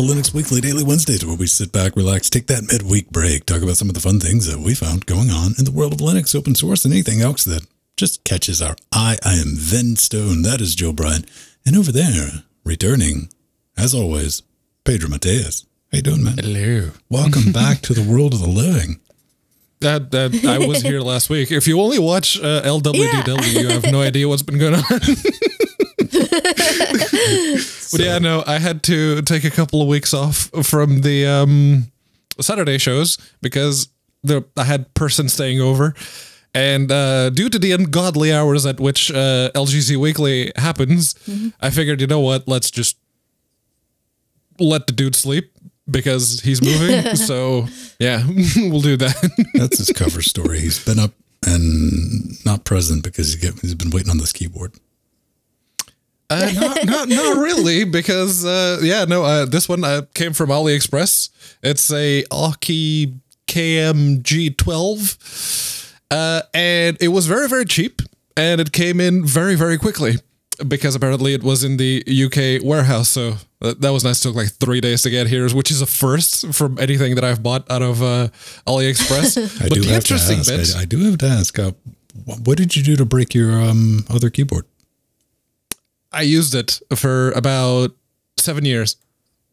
to Linux Weekly Daily Wednesdays, where we sit back, relax, take that midweek break, talk about some of the fun things that we found going on in the world of Linux, open source, and anything else that just catches our eye. I am Ven Stone, that is Jill Bryant, and over there, returning, as always, Pedro Mateus. How you doing, man? Hello. Welcome back to the world of the living. I was here last week. If you only watch LWDW, you have no idea what's been going on. But yeah, no, I had to take a couple of weeks off from the Saturday shows because I had person staying over. And due to the ungodly hours at which LGC Weekly happens, I figured, you know what, let's just let the dude sleep because he's moving. So yeah, we'll do that. That's his cover story. He's been up and not present because he's been waiting on this keyboard. Not really, because yeah, no, this one came from AliExpress. It's a Aki KMG12, and it was very, very cheap, and it came in very, very quickly, because apparently it was in the UK warehouse, so that was nice. It took like 3 days to get here, which is a first from anything that I've bought out of AliExpress. But the interesting bit, I do have to ask, what did you do to break your other keyboard? I used it for about 7 years.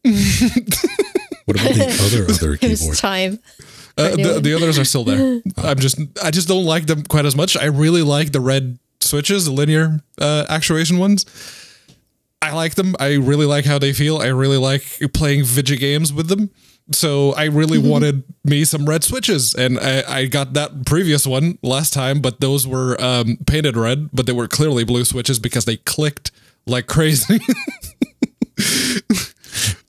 What about the other keyboard? It was time. The others are still there. I just don't like them quite as much. I really like the red switches, the linear actuation ones. I like them. I really like how they feel. I really like playing video games with them. So I really wanted me some red switches, and I got that previous one last time, but those were painted red, but they were clearly blue switches because they clicked like crazy.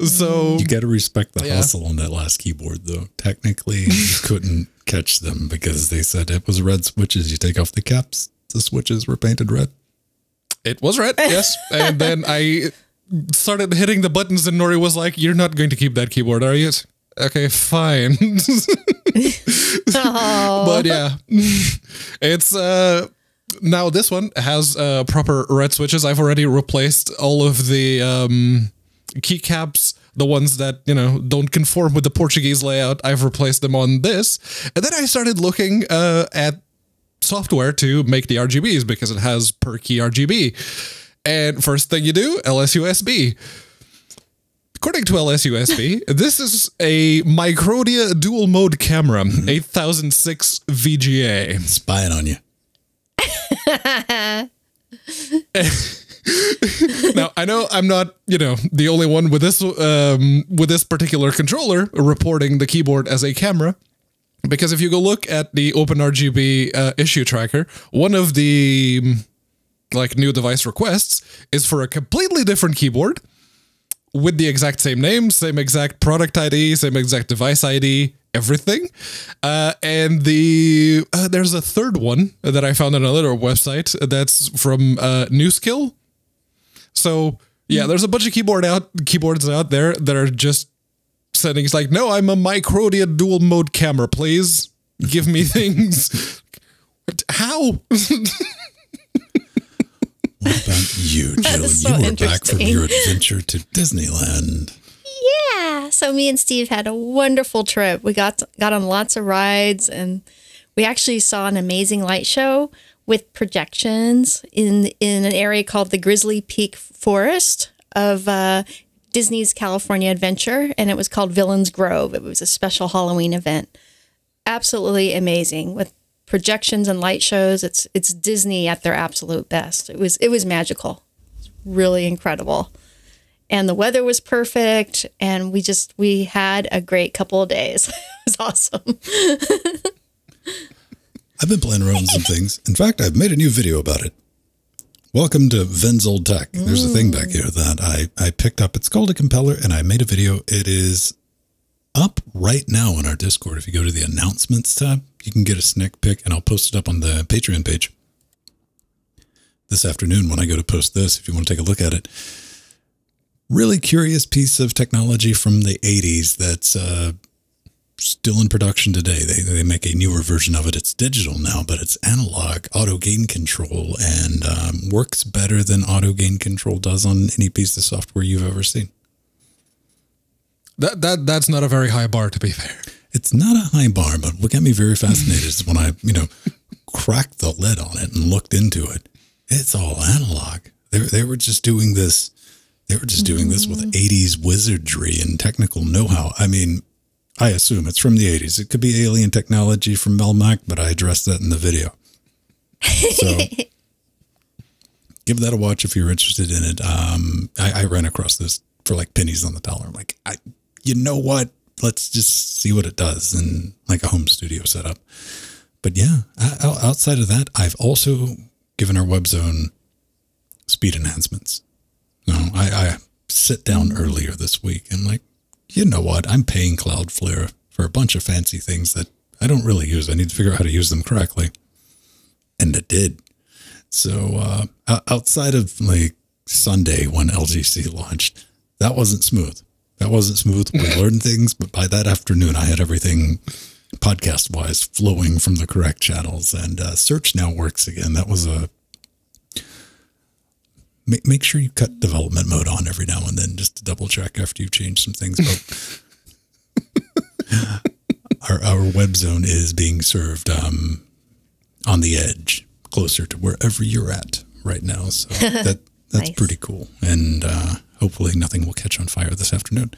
So you got to respect the hustle on that last keyboard, though. Technically, you couldn't catch them because they said it was red switches. You take off the caps, the switches were painted red. It was red, yes. And then I started hitting the buttons, and Nori was like, "You're not going to keep that keyboard, are you?" Okay, fine. Oh. But yeah, it's now this one has proper red switches. I've already replaced all of the keycaps, the ones that, you know, don't conform with the Portuguese layout. I've replaced them on this, and then I started looking at software to make the RGBs because it has per key RGB. And first thing you do, LSUSB. According to LSUSB, this is a Microdia dual mode camera, 8006 VGA. Spying on you. Now, I know I'm not, you know, the only one with this particular controller reporting the keyboard as a camera. Because if you go look at the OpenRGB issue tracker, one of the like new device requests is for a completely different keyboard with the exact same name, same exact product ID, same exact device ID, everything. And the there's a third one that I found on another website that's from New Skill. So yeah, there's a bunch of keyboards out there that are just settings like, no, I'm a Microdia dual mode camera, please give me things. How? What about you, Jill? So you were back from your adventure to Disneyland. Yeah. So me and Steve had a wonderful trip. We got on lots of rides, and we actually saw an amazing light show with projections in an area called the Grizzly Peak Forest of Disney's California Adventure, and it was called Villains Grove. It was a special Halloween event. Absolutely amazing, with projections and light shows. It's Disney at their absolute best. It was magical. It's really incredible. And the weather was perfect, and we had a great couple of days. It was awesome. I've been playing around with some things. In fact, I've made a new video about it. Welcome to Ven's Old Tech. There's a thing back here that I picked up. It's called a Compeller, and I made a video. It is up right now on our Discord. If you go to the announcements tab, you can get a sneak peek, and I'll post it up on the Patreon page this afternoon when I go to post this, if you want to take a look at it. Really curious piece of technology from the 80s that's still in production today. They make a newer version of it. It's digital now, but it's analog auto gain control, and works better than auto gain control does on any piece of software you've ever seen. That's not a very high bar, to be fair. It's not a high bar, but what got me very fascinated is when I, cracked the lid on it and looked into it. It's all analog. They were just doing this. They were just doing this with 80s wizardry and technical know-how. I mean, I assume it's from the 80s. It could be alien technology from Melmac, but I addressed that in the video. So give that a watch if you're interested in it. I ran across this for like pennies on the dollar. I'm like, you know what? Let's just see what it does in like a home studio setup. But yeah, outside of that, I've also given our web zone speed enhancements. So I sit down earlier this week and like, you know what? I'm paying Cloudflare for a bunch of fancy things that I don't really use. I need to figure out how to use them correctly. And it did. So outside of like Sunday when LGC launched, that wasn't smooth. That wasn't smooth. We learned things, but by that afternoon, I had everything podcast-wise flowing from the correct channels, and search now works again. That was a... Make sure you cut development mode on every now and then just to double-check after you've changed some things. But our web zone is being served on the edge, closer to wherever you're at right now. So that's nice. Pretty cool. And... hopefully nothing will catch on fire this afternoon.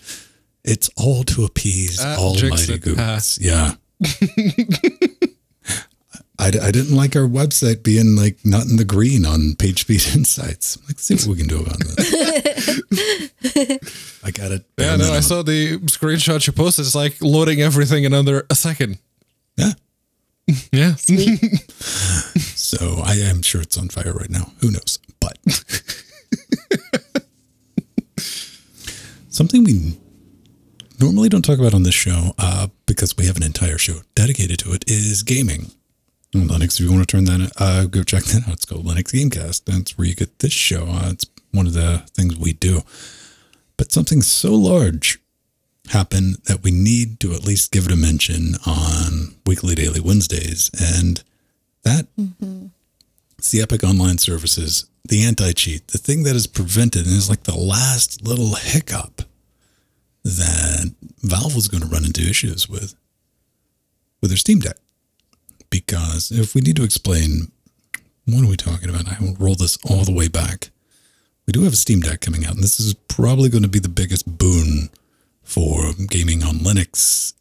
It's all to appease almighty goodness. Yeah. I didn't like our website being like not in the green on page speed insights. Like, see what we can do about this. I got it. Yeah, no, I saw the screenshot you posted. It's like loading everything in under a second. Yeah. Yeah. So I am sure it's on fire right now. Who knows? But... something we normally don't talk about on this show, because we have an entire show dedicated to it, is gaming. On Linux, if you want to turn that, go check that out. It's called Linux Gamecast. That's where you get this show. It's one of the things we do. But something so large happened that we need to at least give it a mention on Weekly Daily Wednesdays. And that, it's the Epic Online Services, the anti-cheat, the thing that is prevented and is like the last little hiccup that Valve was going to run into issues with their Steam Deck. Because if we need to explain, what are we talking about? I will roll this all the way back. We do have a Steam Deck coming out, and this is probably going to be the biggest boon for gaming on Linux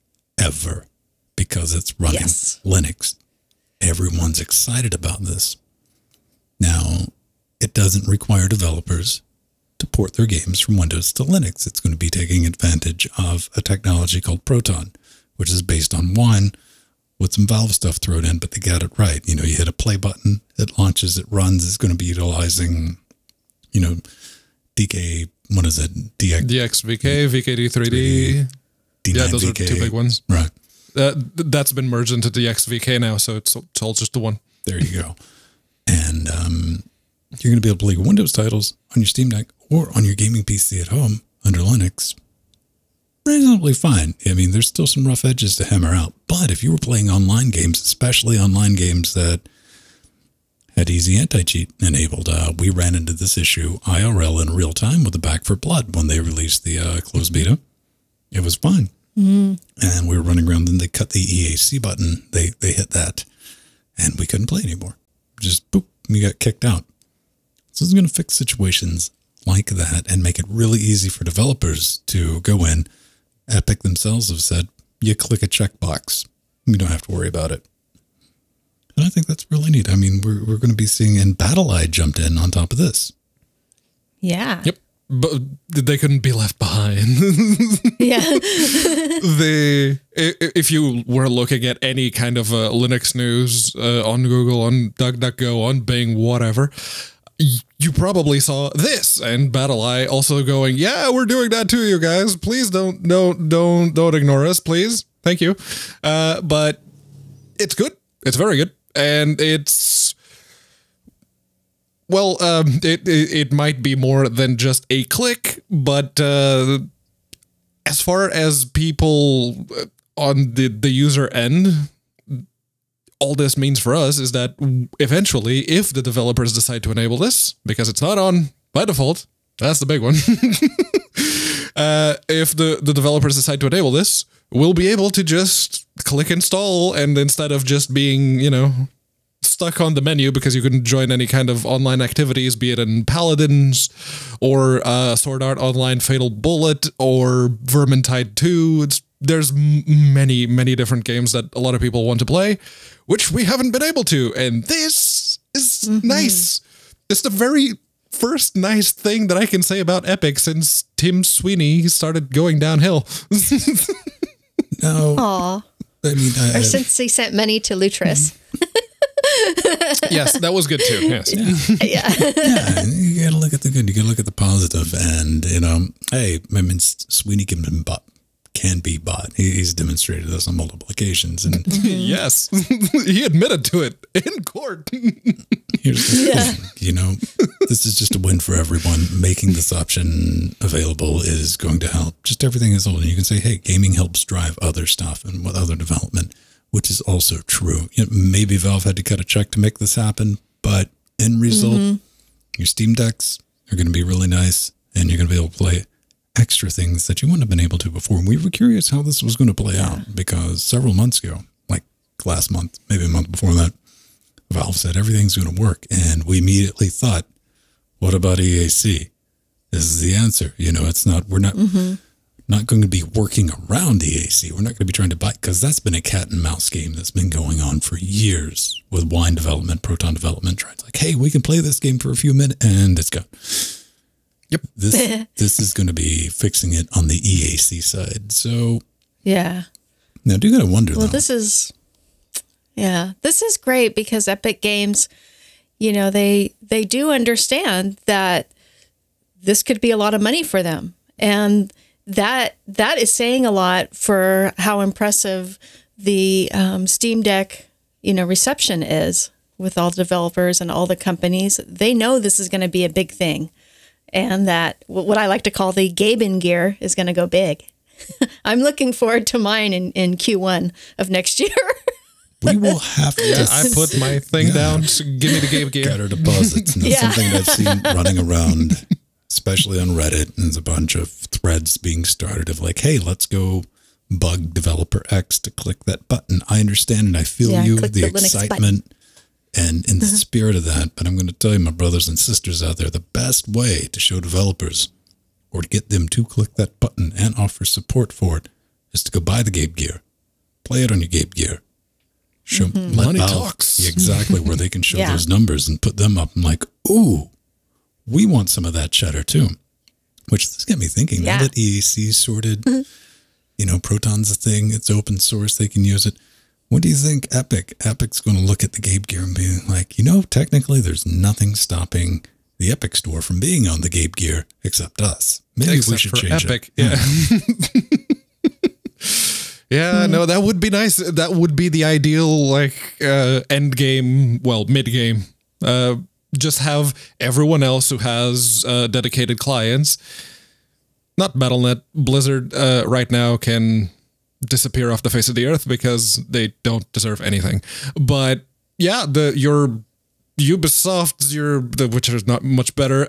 ever, because it's running Linux. Everyone's excited about this. Now, it doesn't require developers to port their games from Windows to Linux. It's going to be taking advantage of a technology called Proton, which is based on Wine with some Valve stuff thrown in, but they got it right. You know, you hit a play button, it launches, it runs. It's going to be utilizing, you know, DXVK, VKD3D. Yeah, those are two big ones. Right. That's been merged into DXVK now, so it's all just the one. There you go. And, you're going to be able to play Windows titles on your Steam Deck or on your gaming PC at home under Linux. Reasonably fine. I mean, there's still some rough edges to hammer out. But if you were playing online games, especially online games that had easy anti-cheat enabled, we ran into this issue IRL in real time with the Back 4 Blood when they released the closed beta. It was fine. And we were running around. Then they cut the EAC button. They hit that. And we couldn't play anymore. Just boop. We got kicked out. So it's going to fix situations like that and make it really easy for developers to go in. Epic themselves have said, you click a checkbox. You don't have to worry about it. And I think that's really neat. I mean, we're going to be seeing, and BattleEye jumped in on top of this. Yeah. Yep. But they couldn't be left behind. Yeah. If you were looking at any kind of Linux news on Google, on DuckDuckGo, on Bing, whatever, you probably saw this, and BattleEye also going, yeah, we're doing that too, you guys. Please don't ignore us, please. Thank you. But it's good. It's very good. And it's, well, it might be more than just a click, but as far as people on the user end, all this means for us is that eventually, if the developers decide to enable this, because it's not on by default, that's the big one, if the developers decide to enable this, we'll be able to just click install, and instead of just being, you know, stuck on the menu because you couldn't join any kind of online activities, be it in Paladins or Sword Art Online Fatal Bullet or Vermintide 2. There's many, many different games that a lot of people want to play, which we haven't been able to. And this is nice. It's the very first nice thing that I can say about Epic since Tim Sweeney started going downhill. No. Aww. I mean, or since he sent money to Lutris. Yes, that was good too. Yes. Yeah. You gotta look at the good. You gotta look at the positive. And you know, hey, I mean, Sweeney can be bought. He's demonstrated this on multiple occasions. And yes, he admitted to it in court. You know, this is just a win for everyone. Making this option available is going to help. Just everything is old. And you can say, hey, gaming helps drive other stuff and with other development, which is also true. You know, maybe Valve had to cut a check to make this happen, but end result, your Steam Decks are going to be really nice, and you're going to be able to play extra things that you wouldn't have been able to before. And we were curious how this was going to play out, because several months ago, like last month, maybe a month before that, Valve said everything's going to work. And we immediately thought, what about EAC? This is the answer. You know, it's not, we're not, not going to be working around EAC. We're not going to be trying to buy, because that's been a cat and mouse game that's been going on for years with Wine development, Proton development, trying to like, hey, we can play this game for a few minutes and it's gone. Yep. This is going to be fixing it on the EAC side. So yeah. Now do you gotta wonder? Well, though, this is great because Epic Games, you know, they do understand that this could be a lot of money for them, and that is saying a lot for how impressive the Steam Deck, you know, reception is with all the developers and all the companies. They know this is going to be a big thing. And that what I like to call the Gaben gear is going to go big. I'm looking forward to mine in Q1 of next year. We will have to. Yeah, I put my thing down. So give me the Gaben gear. Get our deposits. And that's something I've seen running around, especially on Reddit. And there's a bunch of threads being started of like, hey, let's go bug developer X to click that button. I understand and I feel you, the excitement. Button. And in the spirit of that, but I'm going to tell you, my brothers and sisters out there, the best way to show developers or to get them to click that button and offer support for it is to go buy the Gabe gear, play it on your Gabe gear. Show money talks. Exactly, where they can show those numbers and put them up. I'm like, ooh, we want some of that cheddar too, which this got me thinking. Now that EAC sorted, you know, Proton's a thing. It's open source. They can use it. What do you think Epic's going to look at the Gabe gear and be like, you know, technically there's nothing stopping the Epic store from being on the Gabe gear except us. Maybe except we should change Epic. Yeah, no, that would be nice. That would be the ideal, like, end game, well, mid game. Just have everyone else who has dedicated clients, not Battle.net, Blizzard right now can disappear off the face of the earth because they don't deserve anything. But yeah, your Ubisoft, which is not much better,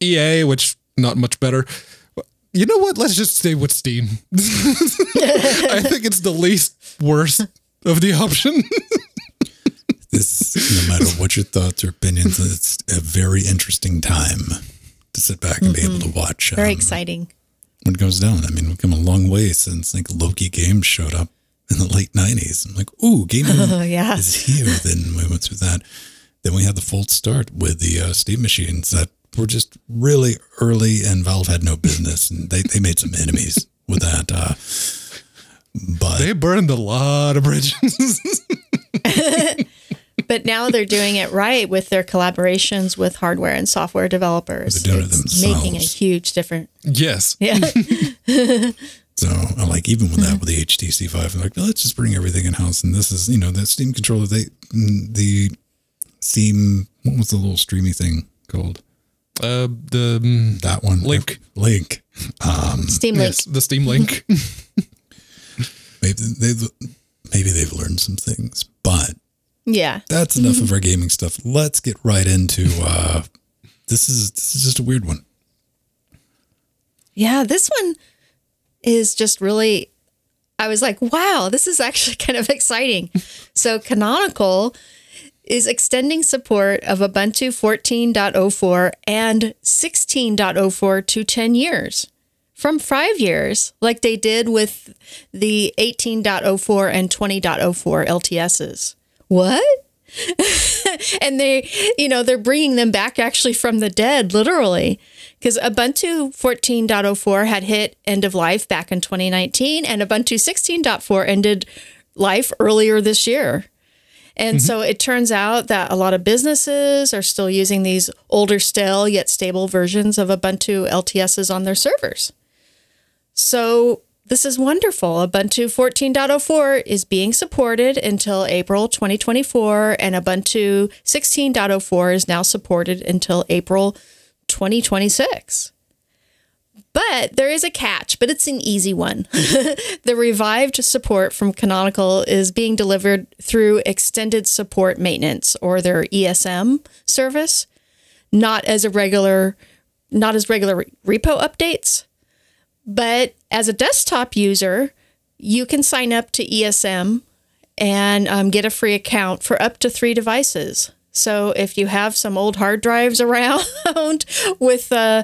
EA, which not much better. You know what? Let's just stay with Steam. I think it's the least worst of the option. This, no matter what your thoughts or opinions, it's a very interesting time to sit back and be able to watch. Very exciting. When it goes down, I mean, we've come a long way since like Loki Games showed up in the late 90s. I'm like, ooh, gaming is here. Then we went through that. Then we had the false start with the Steam machines that were just really early, and Valve had no business, and they made some enemies with that. But they burned a lot of bridges. But now they're doing it right with their collaborations with hardware and software developers. They're doing it themselves. Making a huge difference. Yes. Yeah. So I'm like, even with that, with the HTC 5, I'm like, no, let's just bring everything in house. And this is, you know, that Steam controller, the Steam, what was the little streamy thing called? That one. Link. Link. Steam Link. Yes, the Steam Link. Maybe they've learned some things, but yeah, that's enough of our gaming stuff. Let's get right into this is just a weird one. Yeah, this one is just really, I was like, wow, this is actually kind of exciting. So Canonical is extending support of Ubuntu 14.04 and 16.04 to 10 years from 5 years, like they did with the 18.04 and 20.04 LTSs. What? And they, you know, they're bringing them back actually from the dead, literally, because Ubuntu 14.04 had hit end of life back in 2019 and Ubuntu 16.4 ended life earlier this year. And so it turns out that a lot of businesses are still using these older, stale, yet stable versions of Ubuntu LTSs on their servers. So this is wonderful. Ubuntu 14.04 is being supported until April 2024, and Ubuntu 16.04 is now supported until April 2026. But there is a catch, but it's an easy one. The revived support from Canonical is being delivered through extended support maintenance, or their ESM service, not as regular repo updates. But as a desktop user, you can sign up to ESM and get a free account for up to 3 devices. So if you have some old hard drives around with 14.04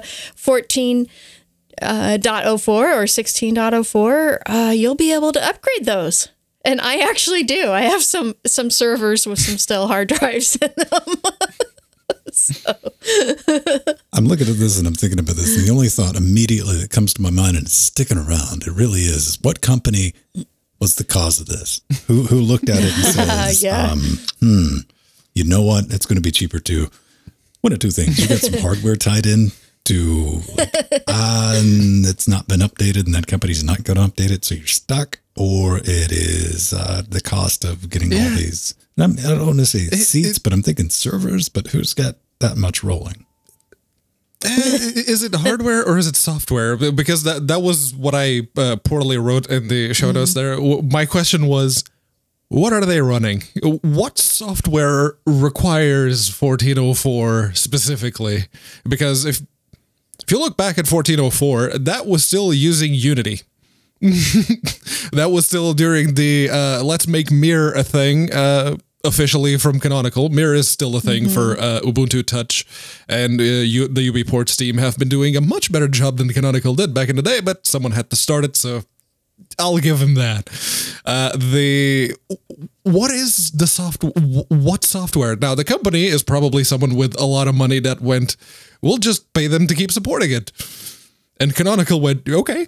or 16.04, you'll be able to upgrade those. And I actually do. I have some servers with some stale hard drives in them. So. I'm looking at this and I'm thinking about this, and the only thought immediately that comes to my mind, and it's sticking around, it really is, what company was the cause of this? Who looked at it and says, yeah. You know what? It's going to be cheaper too. One of two things. You got some hardware tied in to, like, it's not been updated and that company's not going to update it, so you're stuck, or it is the cost of getting all these, I don't want to say seats, but I'm thinking servers, but who's got that much rolling? Is it hardware or is it software? Because that was what I poorly wrote in the show notes there. My question was, what are they running? What software requires 14.04 specifically? Because if you look back at 14.04, that was still using Unity. That was still during the let's make Mir a thing officially from Canonical. Mir is still a thing for Ubuntu Touch, and the UBports team have been doing a much better job than Canonical did back in the day, but someone had to start it, so I'll give him that. What is the software? What software? Now, the company is probably someone with a lot of money that went, we'll just pay them to keep supporting it. And Canonical went, okay.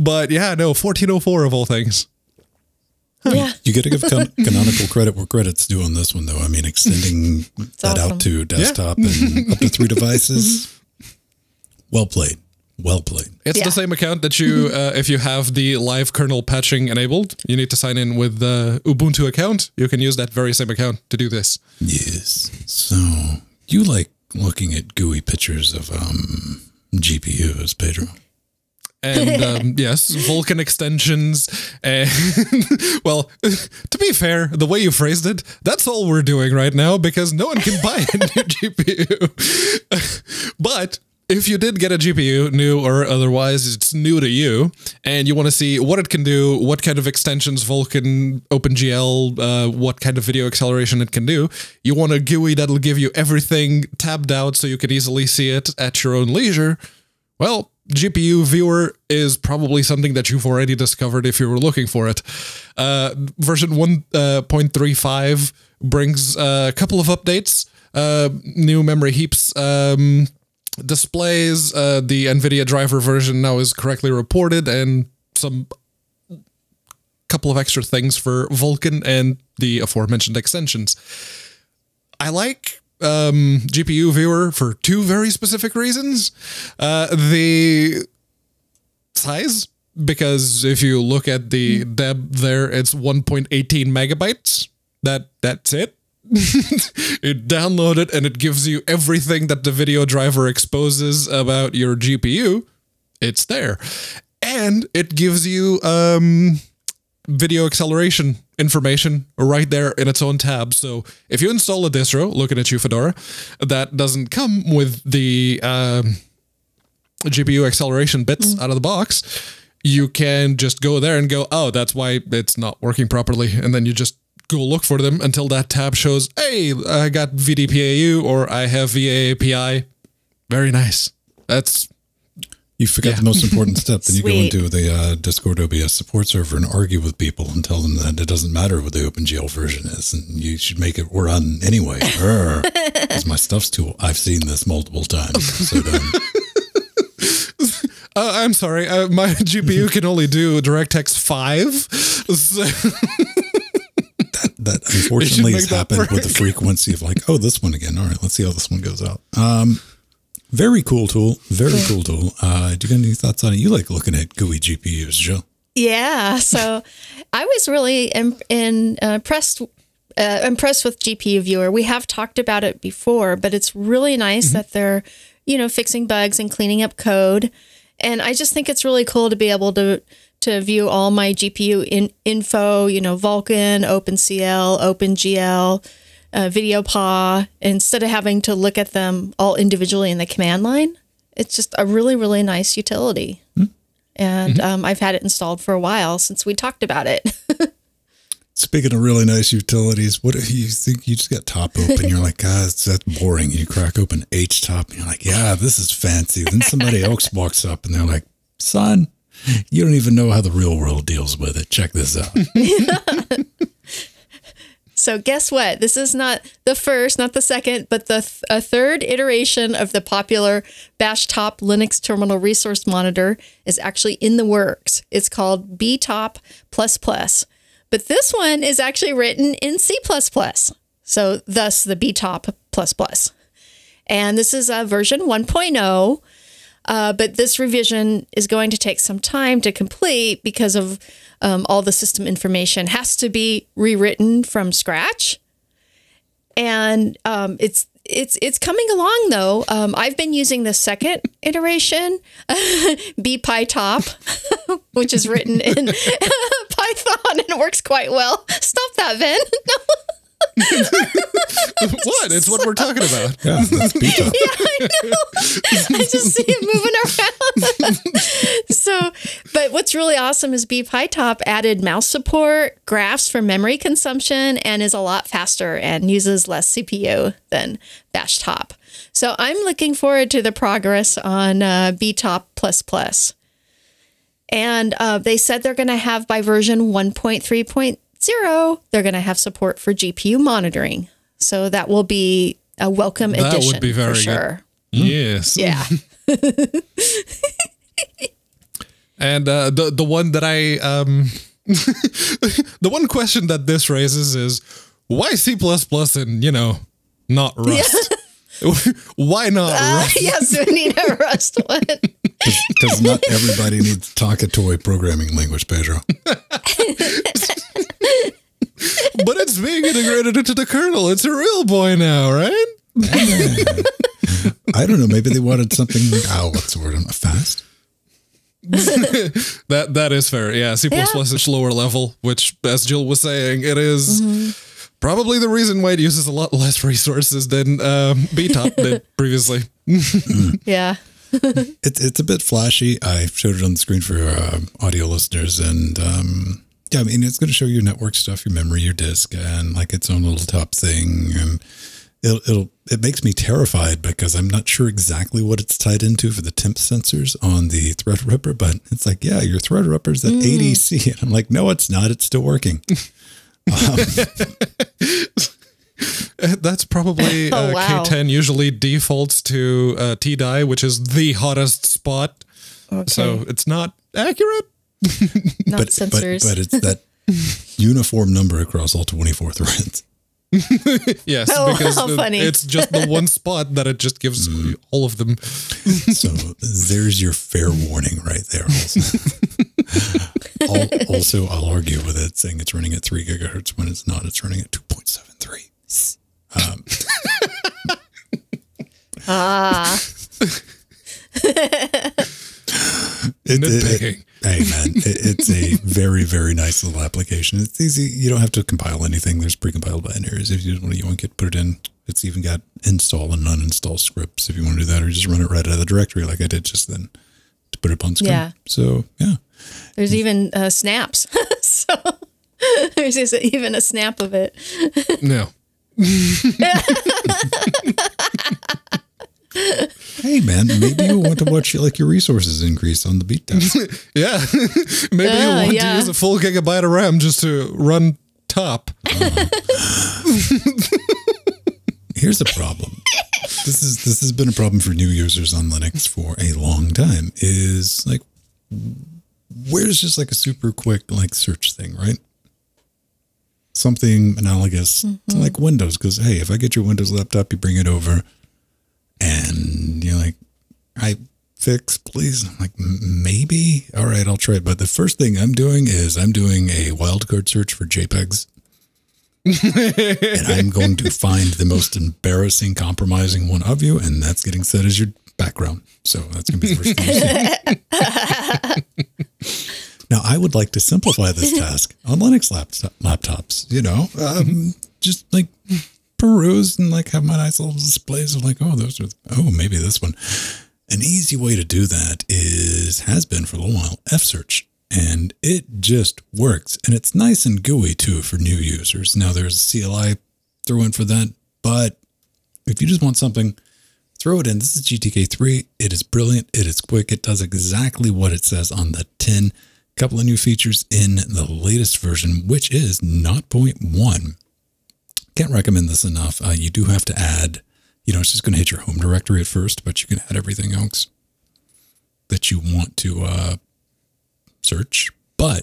But yeah, no, 14.04 of all things. Huh. Yeah. You got to give Canonical credit where credit's due on this one, though. I mean, extending that awesome out to desktop and up to 3 devices. Well played. Well played. It's the same account that you, if you have the live kernel patching enabled, you need to sign in with the Ubuntu account. You can use that very same account to do this. Yes. So you like looking at GUI pictures of GPUs, Pedro. And yes, Vulkan extensions. And well, to be fair, the way you phrased it, that's all we're doing right now because no one can buy a new GPU. But if you did get a GPU, new or otherwise, it's new to you, and you want to see what it can do, what kind of extensions Vulkan, OpenGL, what kind of video acceleration it can do, you want a GUI that'll give you everything tabbed out so you can easily see it at your own leisure, well, GPU Viewer is probably something that you've already discovered if you were looking for it. Version 1.35 brings a couple of updates, new memory heaps, displays, the NVIDIA driver version now is correctly reported, and some couple of extra things for Vulkan and the aforementioned extensions. I like GPU Viewer for 2 very specific reasons. The size, because if you look at the deb there, it's 1.18 megabytes. That's it. You download it and it gives you everything that the video driver exposes about your GPU. It's there. And it gives you video acceleration information right there in its own tab. So if you install a distro, looking at you, Fedora, that doesn't come with the GPU acceleration bits out of the box, you can just go there and go, oh, that's why it's not working properly. And then you just go look for them until that tab shows, hey, I got VDPAU or I have VAAPI. Very nice. That's... You forget the most important step. Then you go into the Discord OBS support server and argue with people and tell them that it doesn't matter what the OpenGL version is and you should make it run anyway. Because my stuff's too... I've seen this multiple times. So dumb. I'm sorry. My GPU can only do DirectX 5. So that unfortunately has happened with the frequency of like, oh, this one again. All right, let's see how this one goes out. Very cool tool. Very cool tool. Do you got any thoughts on it? You like looking at GUI GPUs, Jill? Yeah. So I was really impressed with GPU Viewer. We have talked about it before, but it's really nice that they're, you know, fixing bugs and cleaning up code. And I just think it's really cool to be able to view all my GPU info, you know, Vulkan, OpenCL, OpenGL, VideoPaw, instead of having to look at them all individually in the command line. It's just a really, really nice utility. And I've had it installed for a while since we talked about it. Speaking of really nice utilities, what do you think? You just got top open. You're like, God, that's boring. You crack open HTOP and you're like, yeah, this is fancy. Then somebody else walks up and they're like, son, you don't even know how the real world deals with it. Check this out. So guess what? This is not the first, not the second, but the third iteration of the popular BashTop Linux Terminal Resource Monitor is actually in the works. It's called BTOP++. But this one is actually written in C++. So thus the BTOP++. And this is a version 1.0. But this revision is going to take some time to complete because of all the system information has to be rewritten from scratch. And it's coming along, though. I've been using the second iteration, BPyTop, which is written in Python, and it works quite well. Stop that, Ven. What? It's what we're talking about. Yeah, that's BTOP. Yeah, I know. I just see it moving around. So, but what's really awesome is BPyTop added mouse support, graphs for memory consumption, and is a lot faster and uses less CPU than BashTop. So I'm looking forward to the progress on BTOP++. And they said they're going to have by version 1.3.0, they're going to have support for GPU monitoring. So that will be a welcome addition. That would be very good. Yes. Yeah. And the one that I, the one question that this raises is why C++ and, you know, not Rust? Yeah. Why not Rust? Yes, we need a Rust one. Because not everybody needs Takatoi programming language, Pedro. But it's being integrated into the kernel. It's a real boy now, right? I don't know. Maybe they wanted something. Oh, what's the word? I'm fast. That is fair. Yeah, C++ is lower level, which, as Jill was saying, it is probably the reason why it uses a lot less resources than BTOP did previously. Yeah. It's a bit flashy. I showed it on the screen for audio listeners, and yeah, I mean, it's going to show your network stuff, your memory, your disk, and like its own little top thing. And it makes me terrified because I'm not sure exactly what it's tied into for the temp sensors on the Threadripper, but it's like, yeah, your Threadripper's at 80C. And I'm like, no, it's not. It's still working. That's probably K10 usually defaults to TDI, which is the hottest spot. Okay. So it's not accurate. Not sensors. But it's that uniform number across all 24 threads. Yes, oh, because it's just the one spot that it just gives all of them. So there's your fair warning right there. Also, I'll argue with it saying it's running at 3 GHz when it's not. It's running at 2.73. Nitpicking. Hey man, it's a very, very nice little application. It's easy. You don't have to compile anything. There's precompiled binaries. If you just want to yoink it, put it in. It's even got install and uninstall scripts if you want to do that, or just run it right out of the directory like I did just then to put it up on screen. Yeah. So yeah. There's even snaps. So there's even a snap of it. No. Hey man, maybe you want to watch like your resources increase on the beat desk. Yeah, maybe you want to use a full gigabyte of RAM just to run top. Here's a problem. This has been a problem for new users on Linux for a long time. Is like, where's just like a super quick like search thing, right? Something analogous to like Windows, because hey, if I get your Windows laptop, you bring it over. And you're like, I fix, please. I'm like, maybe. All right, I'll try it. But the first thing I'm doing is I'm doing a wildcard search for JPEGs. And I'm going to find the most embarrassing, compromising one of you. And that's getting set as your background. So that's going to be the first thing. Now, I would like to simplify this task on Linux laptops, you know, just like... peruse and like have my nice little displays of like, oh, those are, oh, maybe this one. An easy way to do that is, has been for a little while, F-search, and it just works. And it's nice and GUI too for new users. Now there's a CLI throw in for that, but if you just want something, throw it in. This is GTK3. It is brilliant. It is quick. It does exactly what it says on the tin. A couple of new features in the latest version, which is 0.1. Can't recommend this enough. You do have to add, you know, it's just going to hit your home directory at first, but you can add everything else that you want to search. But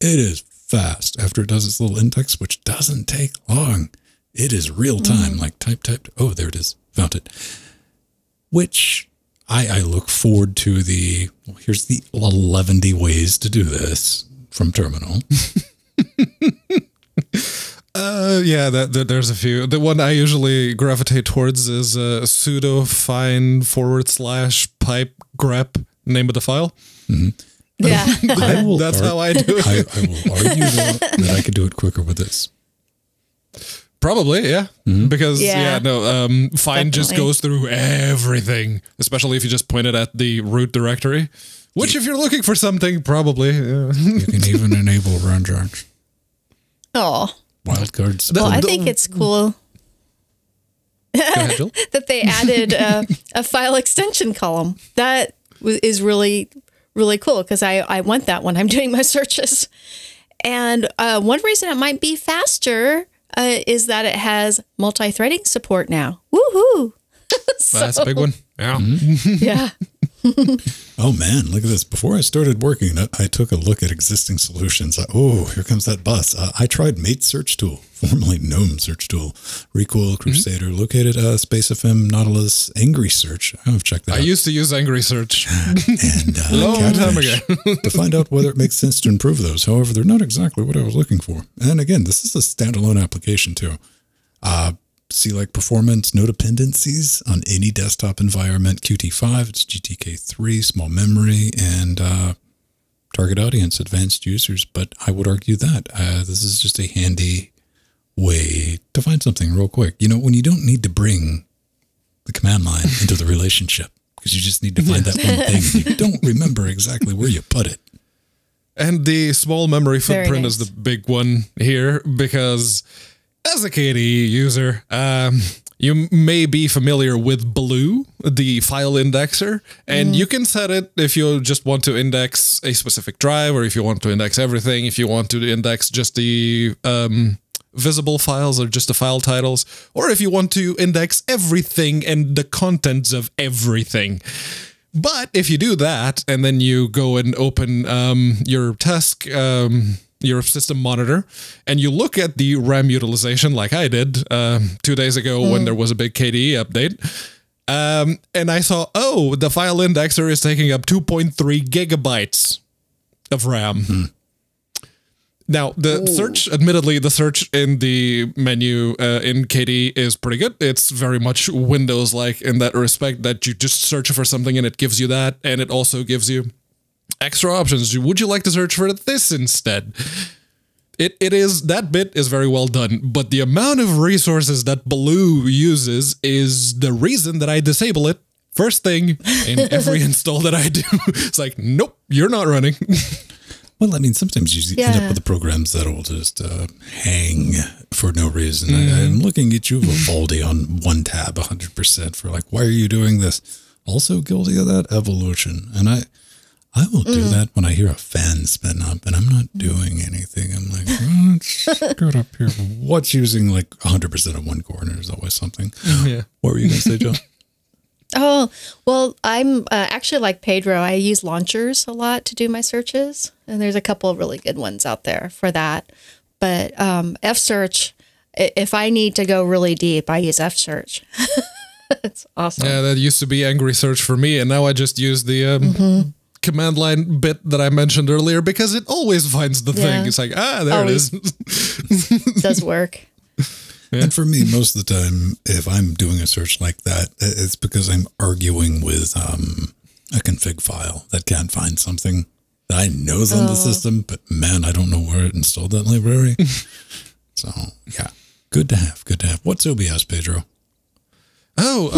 it is fast after it does its little index, which doesn't take long. It is real time, like type. Oh, there it is. Found it. Which I look forward to the, well, here's the 11D ways to do this from terminal. Yeah, there's a few. The one I usually gravitate towards is sudo find / pipe grep name of the file. Yeah, that's how I do it. I will argue that I could do it quicker with this. Probably, yeah, because find just goes through everything, especially if you just point it at the root directory. Which, if you're looking for something, probably you can even enable run charge. Oh. Wildcards. Well, I think it's cool that they added a file extension column. That is really, really cool because I want that when I'm doing my searches. And one reason it might be faster is that it has multi-threading support now. Woohoo! So, that's a big one. Yeah. Yeah. Oh man, look at this. Before I started working, I took a look at existing solutions. Oh, here comes that bus. I tried Mate Search Tool, formerly GNOME Search Tool, Recoil, Crusader, located SpaceFM, Nautilus, Angry Search. I've checked that out. I used to use Angry Search. And long time ago. To find out whether it makes sense to improve those. However, they're not exactly what I was looking for. And again, this is a standalone application too. See like performance, no dependencies on any desktop environment, Qt5, it's GTK3, small memory, and target audience, advanced users. But I would argue that this is just a handy way to find something real quick. You know, when you don't need to bring the command line into the relationship because you just need to find that one thing. You don't remember exactly where you put it. And the small memory footprint is the big one here because... as a KDE user, you may be familiar with Blue, the file indexer, and you can set it if you just want to index a specific drive or if you want to index everything, if you want to index just the visible files or just the file titles, or if you want to index everything and the contents of everything. But if you do that and then you go and open your task... your system monitor, and you look at the RAM utilization like I did 2 days ago when there was a big KDE update. And I saw, oh, the file indexer is taking up 2.3 gigabytes of RAM. Now, the search, admittedly, the search in the menu in KDE is pretty good. It's very much Windows-like in that respect that you just search for something and it gives you that, and it also gives you Extra options. Would you like to search for this instead? It is, that bit is very well done, but the amount of resources that Baloo uses is the reason that I disable it first thing in every install that I do. It's like, nope, you're not running. Well, I mean, sometimes you end up with the programs that'll just hang for no reason. I'm looking at you, Vivaldi, on one tab 100% for like, why are you doing this? Also guilty of that, Evolution. And I will do that when I hear a fan spin up and I'm not doing anything. I'm like, oh, good up here. What's using like 100% of one corner is always something. Yeah. What were you going to say, Jill? Oh, well, I'm actually like Pedro. I use launchers a lot to do my searches. And there's a couple of really good ones out there for that. But F-Search, if I need to go really deep, I use F-Search. It's awesome. Yeah, that used to be Angry Search for me. And now I just use the... command line bit that I mentioned earlier, because it always finds the thing. It's like, ah, there it is. Does work. Yeah. And for me, most of the time, if I'm doing a search like that, it's because I'm arguing with a config file that can't find something that I know is on the system, but man, I don't know where it installed that library. So yeah, good to have, good to have. What's OBS, Pedro? Oh,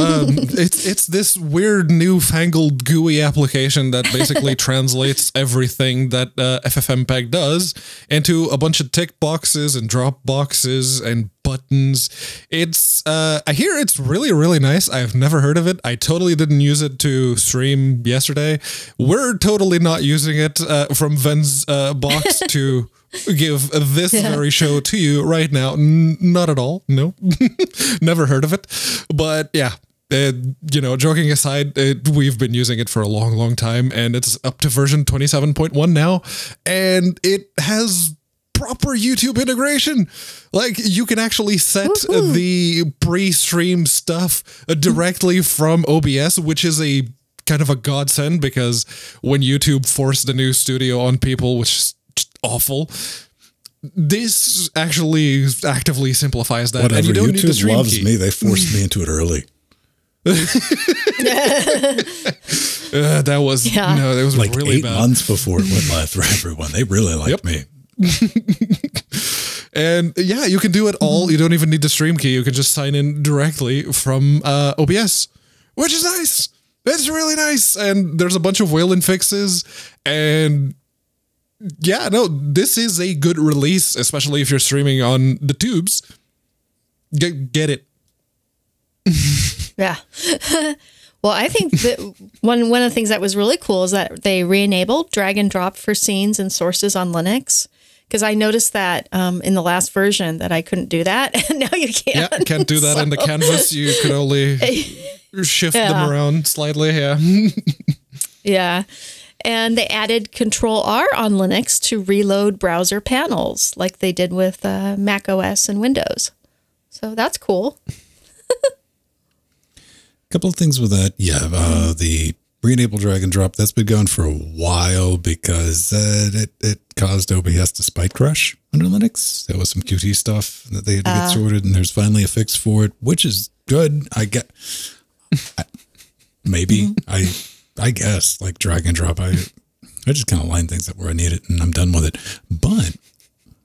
it's this weird newfangled GUI application that basically translates everything that FFmpeg does into a bunch of tick boxes and drop boxes and buttons. It's I hear it's really, really nice. I've never heard of it. I totally didn't use it to stream yesterday. We're totally not using it from Ven's box to... give this very show to you right now. Not at all. No, never heard of it. But yeah, you know, joking aside, we've been using it for a long, long time, and it's up to version 27.1 now, and it has proper YouTube integration. Like, you can actually set the pre-stream stuff directly from OBS, which is a kind of a godsend, because when YouTube forced the new studio on people, which awful. This actually actively simplifies that. Whatever. And you don't need the stream loves key. Me. They forced me into it early. That was no, that was like really 8 months before it went live for everyone. They really liked me. And yeah, you can do it all. You don't even need the stream key. You can just sign in directly from OBS, which is nice. It's really nice. And there's a bunch of Wayland fixes and. Yeah, no, this is a good release, especially if you're streaming on the tubes. Get it. Yeah. Well, I think that one of the things that was really cool is that they re-enabled drag and drop for scenes and sources on Linux. Because I noticed that in the last version that I couldn't do that, and now you can. Yeah, can't do that in the canvas. You could only shift them around slightly. Yeah. Yeah. And they added Control-R on Linux to reload browser panels like they did with Mac OS and Windows. So that's cool. Couple of things with that. Yeah, the re-enable drag and drop, that's been going for a while because it caused OBS to spike crash under Linux. There was some Qt stuff that they had to get sorted, and there's finally a fix for it, which is good. I get. Maybe. I guess, like drag and drop, I just kind of line things up where I need it and I'm done with it. But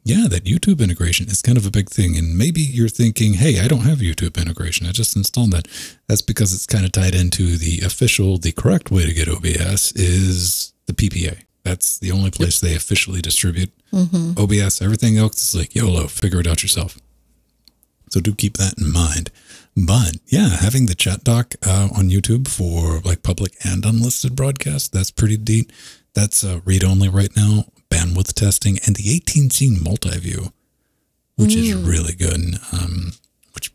yeah, that YouTube integration is kind of a big thing. And maybe you're thinking, hey, I don't have YouTube integration. I just installed that. That's because it's kind of tied into the correct way to get OBS is the PPA. That's the only place they officially distribute OBS. Everything else is like, YOLO, figure it out yourself. So do keep that in mind. But yeah, having the chat doc on YouTube for like public and unlisted broadcasts, that's pretty deep. That's read-only right now, bandwidth testing, and the 18-scene multi-view, which is really good. Which,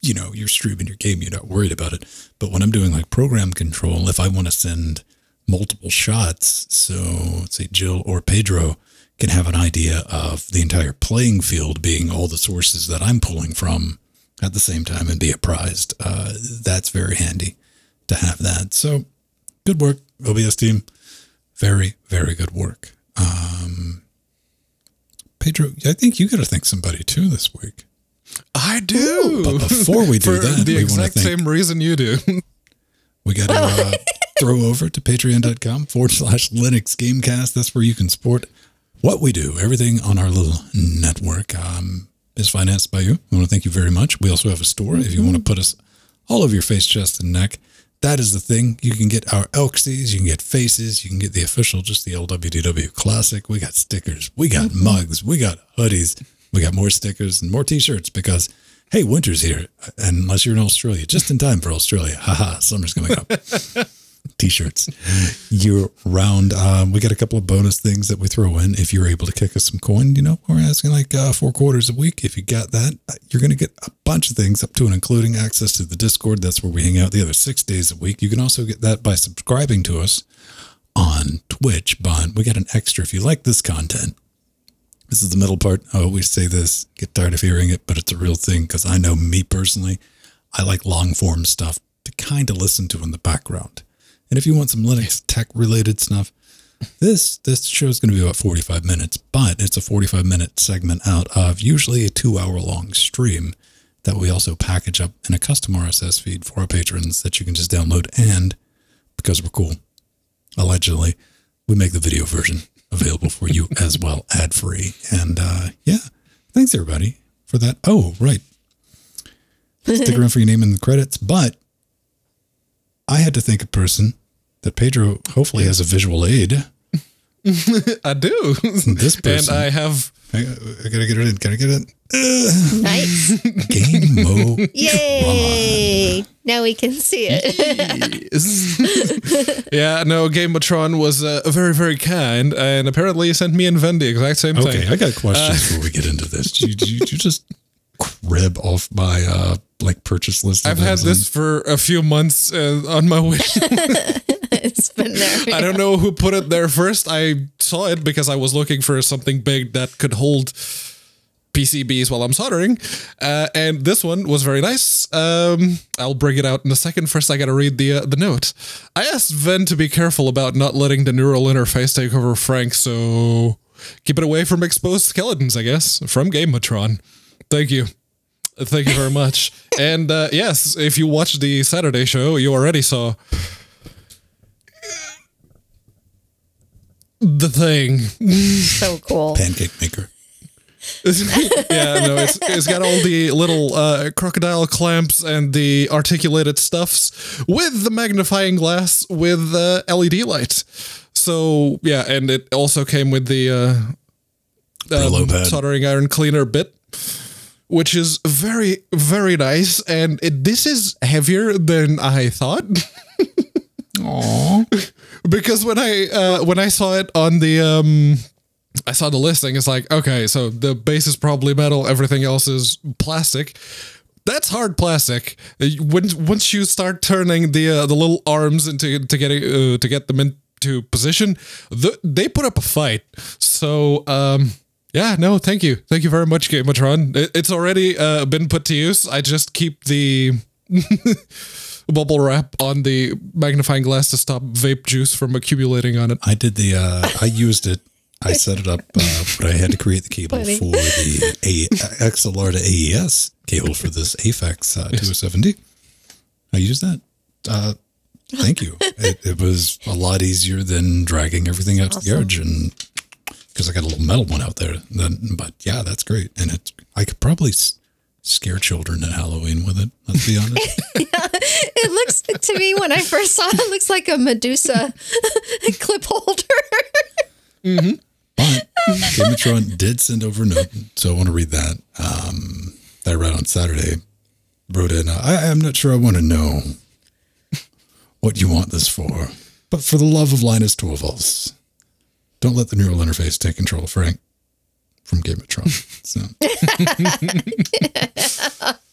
you know, you're streaming your game, you're not worried about it. But when I'm doing like program control, if I want to send multiple shots, so say Jill or Pedro can have an idea of the entire playing field being all the sources that I'm pulling from at the same time and be apprised. That's very handy to have that. So good work, OBS team. Very, very good work. Pedro, I think you got to thank somebody too this week. I do. Ooh, but before we do that, we want to thank... the exact same reason you do. We got to throw over to patreon.com/LinuxGamecast. That's where you can support what we do, everything on our little network is financed by you. I want to thank you very much. We also have a store if you want to put us all over your face, chest, and neck. That is the thing. You can get our Elxies, you can get faces, you can get the official, just the LWDW classic. We got stickers, we got mugs, we got hoodies, we got more stickers and more t-shirts because, hey, winter's here, unless you're in Australia, just in time for Australia. Haha, summer's coming up. T-shirts year round. We got a couple of bonus things that we throw in. If you're able to kick us some coin, you know, we're asking like 4 quarters a week. If you got that, you're going to get a bunch of things up to and including access to the Discord. That's where we hang out the other 6 days a week. You can also get that by subscribing to us on Twitch. But we got an extra. If you like this content, this is the middle part. I always say this, get tired of hearing it, but it's a real thing. Cause I know me personally, I like long form stuff to kind of listen to in the background. And if you want some Linux tech related stuff, this show is going to be about 45 minutes, but it's a 45-minute segment out of usually a 2-hour long stream that we also package up in a custom RSS feed for our patrons that you can just download. And because we're cool, allegedly, we make the video version available for you as well, ad free. And yeah, thanks everybody for that. Oh, right. Stick around for your name in the credits, but I had to think of a person that Pedro hopefully has a visual aid. I do. This person. And I have. I gotta get it in. Can I get it? Nice. Game-o-tron. Yay! Now we can see it. Yeah, no, Game-o-tron was very, very kind, and apparently sent me and Ven the exact same thing. Okay, I got questions before we get into this. Did you just crib off my like purchase list? I've had this for a few months on my wish. It's been there. I don't know who put it there first. I saw it because I was looking for something big that could hold PCBs while I'm soldering. And this one was very nice. I'll bring it out in a second. First, I got to read the note. I asked Ven to be careful about not letting the neural interface take over Frank, so keep it away from exposed skeletons, I guess, from Game-o-tron. Thank you. Thank you very much. And yes, if you watched the Saturday show, you already saw the thing. So cool. Pancake maker. Yeah, no, it's got all the little crocodile clamps and the articulated stuffs with the magnifying glass with the LED light. So, yeah, and it also came with the soldering iron cleaner bit, which is very, very nice. And this is heavier than I thought. Aww. Because when I saw it on the, I saw the listing, it's like, okay, so the base is probably metal. Everything else is plastic. That's hard plastic. Once you start turning the little arms into, to get them into position, they put up a fight. So, yeah, no, thank you. Thank you very much, Game-o-tron. It's already been put to use. I just keep the bubble wrap on the magnifying glass to stop vape juice from accumulating on it. I did the, I used it. I set it up, but I had to create the cable for the XLR to AES cable for this AFEX 270. I used that. Thank you. It was a lot easier than dragging everything out to the yard and... Because I got a little metal one out there, but yeah, that's great, and I could probably scare children at Halloween with it. Let's be honest. Yeah, it looks to me when I first saw it, it looks like a Medusa clip holder. But Game-o-tron did send over a note, so I want to read that. That I read on Saturday. Wrote in. I'm not sure I want to know what you want this for, but for the love of Linus Torvalds, don't let the neural interface take control of Frank from Game-o-tron. So.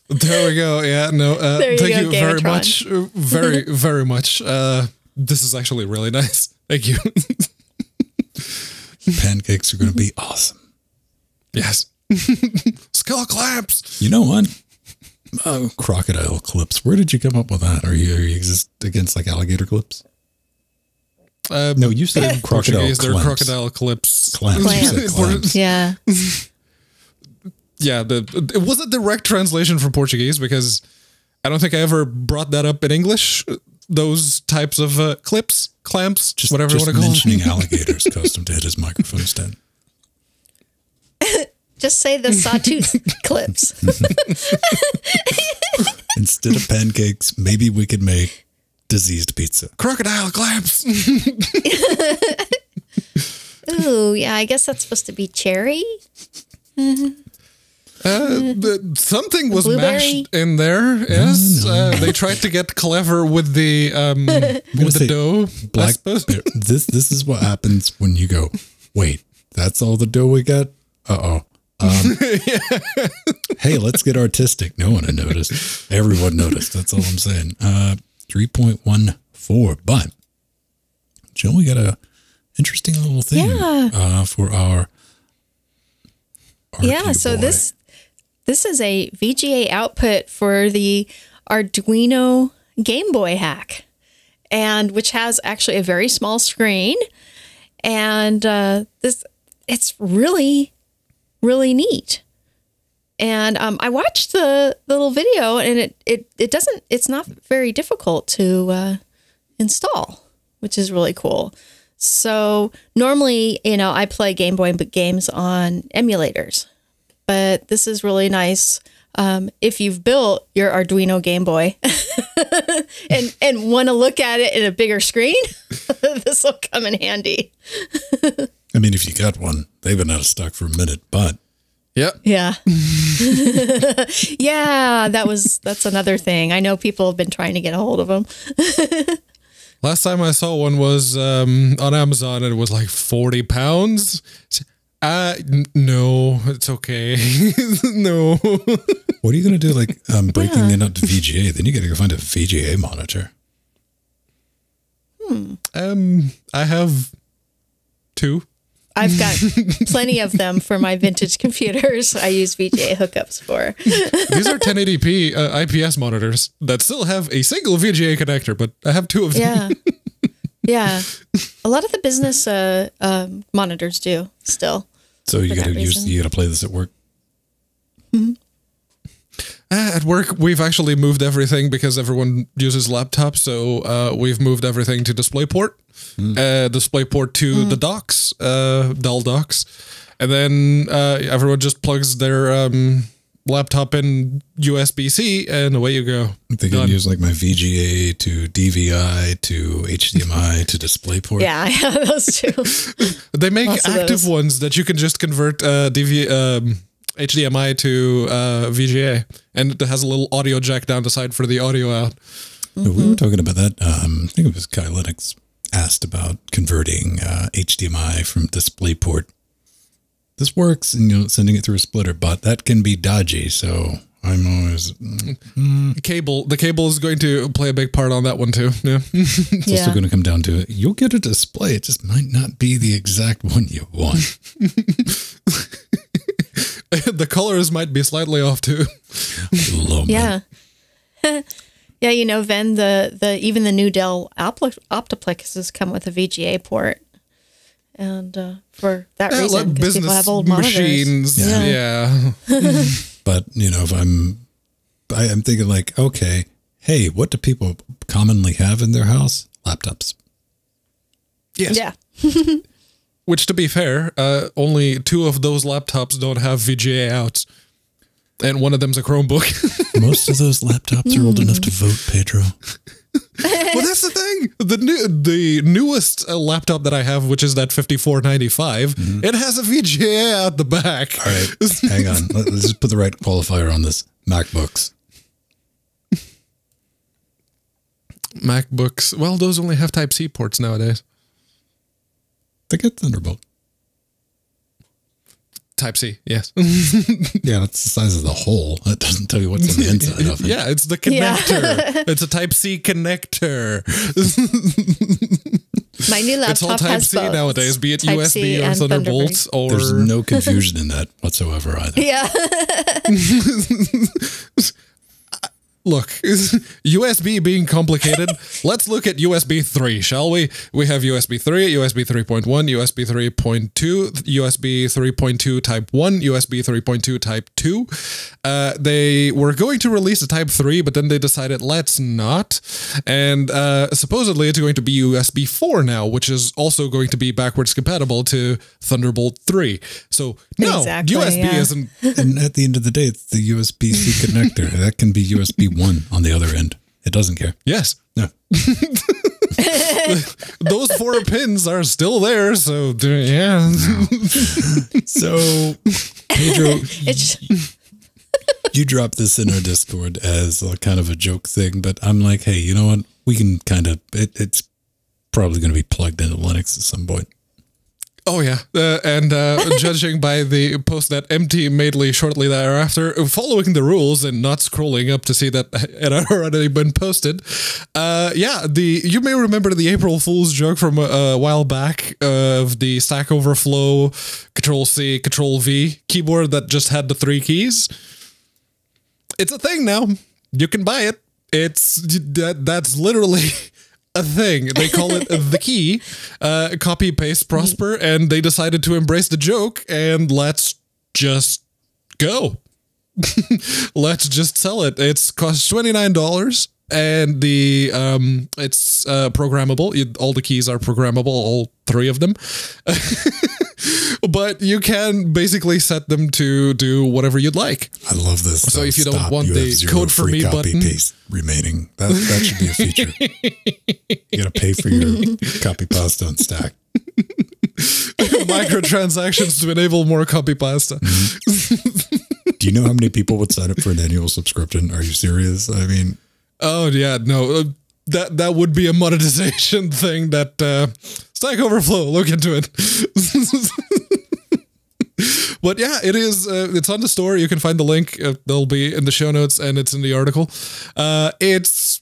There we go. Yeah, no. Thank you very much. Very, very much. This is actually really nice. Thank you. Pancakes are going to be awesome. Yes. Skull claps. You know what? Oh, crocodile clips. Where did you come up with that? Are you against like alligator clips? No, you said crocodile clips. They're crocodile clips. Clamps. Yeah. Yeah, it was a direct translation from Portuguese because I don't think I ever brought that up in English. those types of clips, clamps, just, whatever you want to call them. Just mentioning alligators custom to hit his microphone stand. Just say the sawtooth clips. Instead of pancakes, maybe we could make diseased pizza. Crocodile clamps. Ooh, yeah, I guess that's supposed to be cherry. Something was blueberry mashed in there. Yes, they tried to get clever with the dough. This is what happens when you go, wait, that's all the dough we got? Uh-oh. Yeah. Hey, let's get artistic. No one had noticed. Everyone noticed. That's all I'm saying. 3.14. But, Jill, we got a interesting little thing for our... Yeah, so this is a VGA output for the Arduino Game Boy hack, and which has actually a very small screen, and it's really, really neat. And I watched the little video, and it's not very difficult to install, which is really cool. So normally, you know, I play Game Boy games on emulators, but this is really nice if you've built your Arduino Game Boy and want to look at it in a bigger screen. This will come in handy. I mean, if you got one, they've been out of stock for a minute, but yeah, yeah, that's another thing. I know people have been trying to get a hold of them. Last time I saw one was on Amazon, and it was like 40 pounds. No, it's okay. No. What are you going to do? Like breaking it up to VGA? Then you got to go find a VGA monitor. I have two. I've got plenty of them for my vintage computers. I use VGA hookups for. These are 1080p IPS monitors that still have a single VGA connector, but I have two of them. Yeah. A lot of the business monitors do still. So you got to play this at work. Mm-hmm. At work, we've actually moved everything because everyone uses laptops. So we've moved everything to DisplayPort, DisplayPort to the docks, Dell docks. And then everyone just plugs their laptop in USB-C and away you go. They can use like my VGA to DVI to HDMI to DisplayPort. Yeah, I have those too. They make active ones that you can just convert HDMI to VGA, and it has a little audio jack down the side for the audio out. We were talking about that. I think it was Kai Linux asked about converting HDMI from DisplayPort. This works, and you know, sending it through a splitter, but that can be dodgy. So I'm always the cable is going to play a big part on that one too. Yeah, it's also going to come down to it. You'll get a display. It just might not be the exact one you want. The colors might be slightly off too. Yeah, yeah. You know, Ven, even the new Dell Optiplexes come with a VGA port, and for that reason, because people have old machines. Yeah. But you know, if I'm thinking like, okay, hey, what do people commonly have in their house? Laptops. Yes. Yeah. Which, to be fair, only two of those laptops don't have VGA out, and one of them's a Chromebook. Most of those laptops are old enough to vote, Pedro. Well, that's the thing. The newest laptop that I have, which is that 5495, it has a VGA out the back. All right, hang on. Let's just put the right qualifier on this. MacBooks. MacBooks. Well, those only have Type-C ports nowadays. They get Thunderbolt. Type-C, yes. Yeah, that's the size of the hole. That doesn't tell you what's on the inside of it. Yeah, it's the connector. Yeah. It's a Type-C connector. My new laptop has both. It's all Type-C nowadays, be it USB or Thunderbolt. Or... There's no confusion in that whatsoever either. Yeah. Look, is USB being complicated? Let's look at USB 3, shall we? We have USB 3, USB 3.1, USB 3.2, USB 3.2 Type 1, USB 3.2 Type 2. They were going to release a Type 3, but then they decided, let's not. And supposedly it's going to be USB 4 now, which is also going to be backwards compatible to Thunderbolt 3. So, no, exactly, USB isn't... And at the end of the day, it's the USB-C connector. That can be USB 1 on the other end. It doesn't care. Yes. No. Those four pins are still there, so yeah. So Pedro, you dropped this in our Discord as a kind of a joke thing, but I'm like, hey, you know what? We can kind of, it's probably going to be plugged into Linux at some point. Oh, yeah. Judging by the post that MT made shortly thereafter, following the rules and not scrolling up to see that it had already been posted. Yeah, you may remember the April Fool's joke from a while back of the Stack Overflow Control-C, Control-V keyboard that just had the three keys. It's a thing now. You can buy it. That's literally... a thing. They call it the key, copy, paste, prosper, and they decided to embrace the joke and let's just go. Let's just sell it. It's cost $29 and the it's programmable. All the keys are programmable, all three of them. But you can basically set them to do whatever you'd like. I love this. So if you don't want the code for me button paste remaining, that should be a feature. You gotta pay for your copy pasta on Stack. Microtransactions to enable more copy pasta. Mm-hmm. Do you know how many people would sign up for an annual subscription? Are you serious? I mean, oh yeah, no. That would be a monetization thing that Stack Overflow, look into it. But yeah, it is. It's on the store. You can find the link. They'll be in the show notes, and it's in the article. It's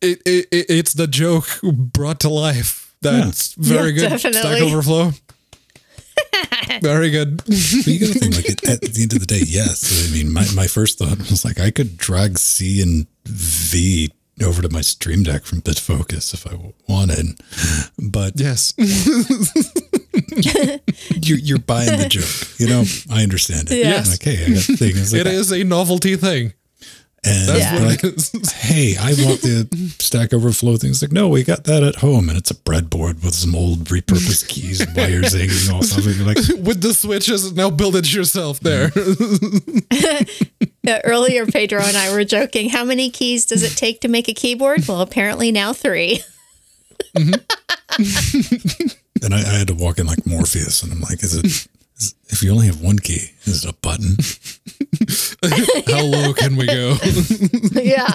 the joke brought to life. That's very good. Definitely. Stack Overflow. Very good. But you gotta think, like, at the end of the day, yes. I mean, my first thought was like, I could drag C and V over to my Stream Deck from Bitfocus if I wanted, but yes. You're buying the joke, you know. I understand it. Yes. Like, hey, I got things. Like, it is a novelty thing, and like, hey, I want the Stack Overflow things. Like, no, we got that at home, and it's a breadboard with some old repurposed keys and wires hanging off of it. Like, with the switches, now build it yourself. There. Earlier, Pedro and I were joking. How many keys does it take to make a keyboard? Well, apparently now 3. Mm-hmm. And I had to walk in like Morpheus, and I'm like, if you only have one key, is it a button? How low can we go? Yeah.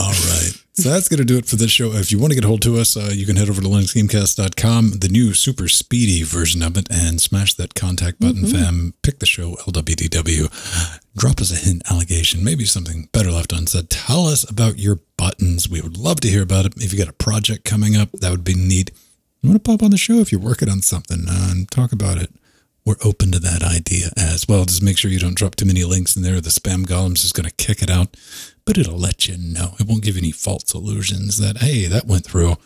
All right. So that's going to do it for this show. If you want to get a hold to us, you can head over to LinuxGamecast.com, the new super speedy version of it, and smash that contact button, fam. Pick the show, LWDW. Drop us a hint, allegation, maybe something better left unsaid. Tell us about your buttons. We would love to hear about it. If you got a project coming up, that would be neat. You want to pop on the show if you're working on something and talk about it. We're open to that idea as well. Just make sure you don't drop too many links in there. The spam golems is going to kick it out, but it'll let you know. It won't give you any false illusions that, hey, that went through.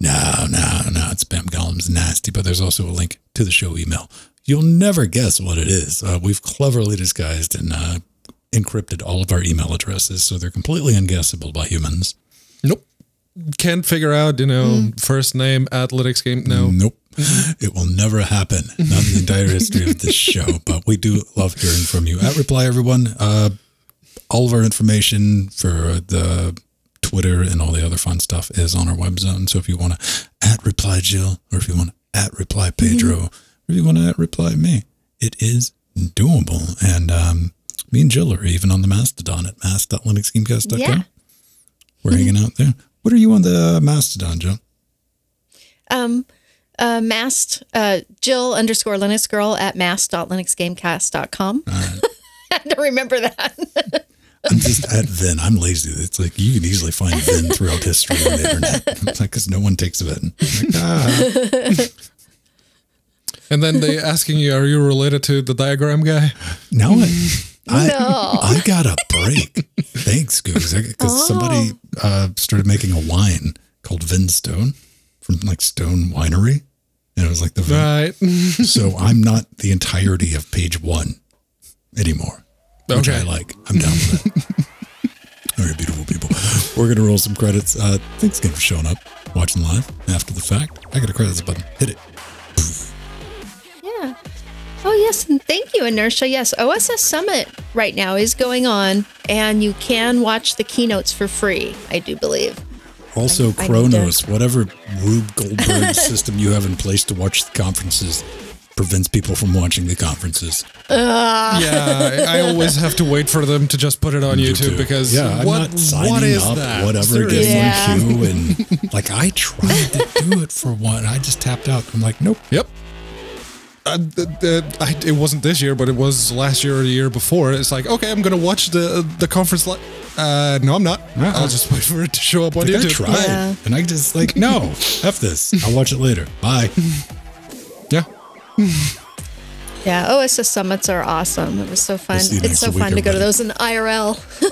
No. Spam golem's nasty, but there's also a link to the show email. You'll never guess what it is. We've cleverly disguised and encrypted all of our email addresses, so they're completely unguessable by humans. Nope. Can't figure out, you know, first name at Linux Game. No. Nope. It will never happen. Not in the entire history of this show, but we do love hearing from you. At Reply, everyone, all of our information for the Twitter and all the other fun stuff is on our web zone. So if you want to at Reply Jill, or if you want to at Reply Pedro, or if you want to at Reply me, it is doable. And me and Jill are even on the Mastodon at mass.linuxgamecast.com. Yeah. We're hanging out there. What are you on the Mastodon, Jill? Jill _ Linux girl at mass.linuxgamecast.com. Right. I had to remember that. I'm just at Ven. I'm lazy. It's like, you can easily find Ven throughout history on the internet. It's like, because no one takes Ven. Like, ah. And then they asking you, are you related to the diagram guy? No. I got a break. Thanks, Goose. Because somebody started making a wine called Ven Stone from like Stone Winery. And it was like the right. So I'm not the entirety of page one anymore. Okay. Which I like. I'm down with it. All right, beautiful people. We're going to roll some credits. Thanks again for showing up, watching live after the fact. I got a credits button. Hit it. Poof. Yeah. Oh, yes. And thank you, Inertia. Yes. OSS Summit right now is going on, and you can watch the keynotes for free, I do believe. Also, Kronos, whatever Rube Goldberg system you have in place to watch the conferences prevents people from watching the conferences. Yeah, I always have to wait for them to just put it on YouTube because yeah, what is that? Whatever gets in queue and like I tried to do it for one, I just tapped out. I'm like, nope. Yep. It wasn't this year, but it was last year or the year before. It's like, okay, I'm gonna watch the conference. No, I'm not. I'll just wait for it to show up on YouTube. I tried, and I just like, no, F this. I'll watch it later. Bye. Yeah. Yeah. OSS summits are awesome. It was so fun. It's so fun to go to those in IRL.